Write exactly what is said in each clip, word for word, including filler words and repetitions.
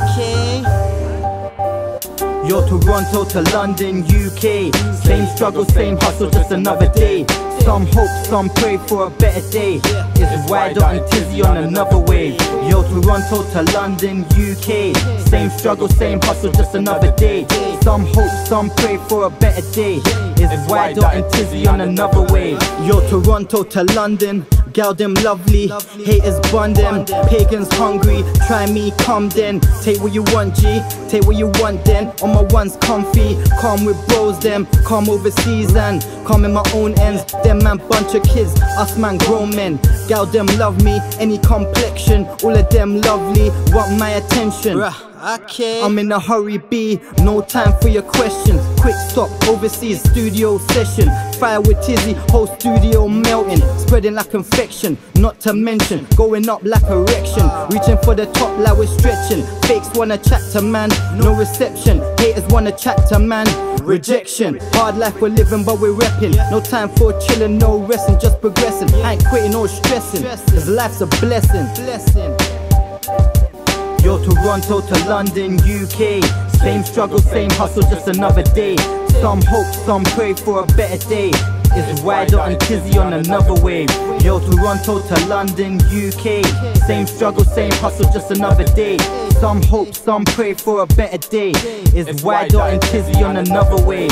okay. Yo, Toronto to London, U K, same struggle, same hustle, just another day. Some hope, some pray for a better day. It's Ydot and Tizzy on another wave. Yo, Toronto to London, U K, same struggle, same hustle, just another day. Some hope, some pray for a better day. It's Ydot and Tizzy on another wave. Yo, Toronto to London, gal them lovely, haters bun them, pagans hungry. Try me, come then, take what you want G, take what you want then. On my ones comfy, come with bros them, come overseas and come in my own ends. Them man bunch of kids, us man grown men. Gal them love me, any complexion, all of them lovely, want my attention. Bruh. Okay. I'm in a hurry B, no time for your questions. Quick stop, overseas studio session. Fire with Tizzy, whole studio melting. Spreading like confection, not to mention going up like erection. Reaching for the top like we're stretching. Fakes wanna chat to man, no reception. Haters wanna chat to man, rejection. Hard life we're living but we're repping. No time for chilling, no resting, just progressing. I ain't quitting or stressing, cause life's a blessing. Yo, Toronto to London, U K, same struggle, same hustle, just another day. Some hope, some pray for a better day. It's Ydot and Tizzy on another wave. Yo, Toronto to London, U K, same struggle, same hustle, just another day. Some hope, some pray for a better day. It's Ydot and Tizzy on another wave.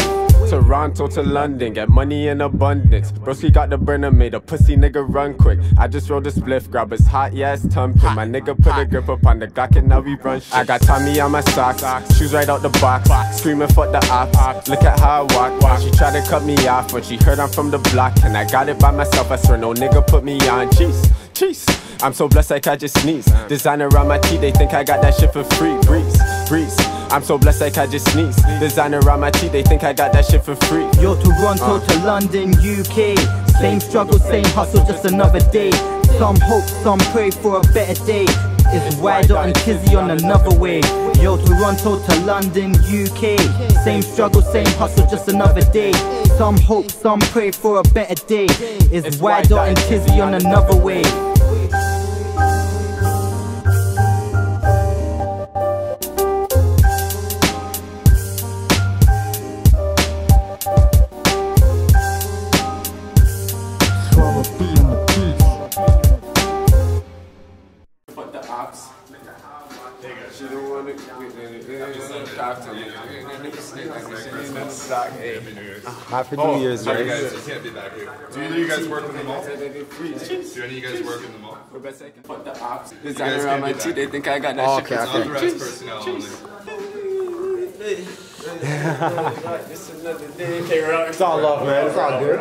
Toronto to London, get money in abundance. Broski got the burner, made a pussy nigga run quick. I just rolled a spliff, grab his hot, yeah, it's thumping. My nigga put a grip up on the Glock and now we run shit. I got Tommy on my socks, shoes right out the box. Screaming fuck the ops, look at how I walk. She tried to cut me off when she heard I'm from the block. And I got it by myself, I swear no nigga put me on. Jeez, jeez, I'm so blessed like I just sneeze. Designer on my tee, they think I got that shit for free. Breeze, breeze, I'm so blessed like I just sneeze. Designer on my tee, they think I got that shit for free. Yo, Toronto uh. to London, U K, same struggle, same hustle, just another day. Some hope, some pray for a better day. It's Ydot and Tizzy on another wave. Yo, Toronto to London, U K, same struggle, same hustle, just another day. Some hope, some pray for a better day. It's Ydot and Tizzy on another wave. She don't want to Happy New Year's, right? You can't be that quick. Do any of you guys work in the mall? Do any of you guys work in the mall? What the ops? Designer on my tee, they think I got that shit. It's all love, man. It's all good.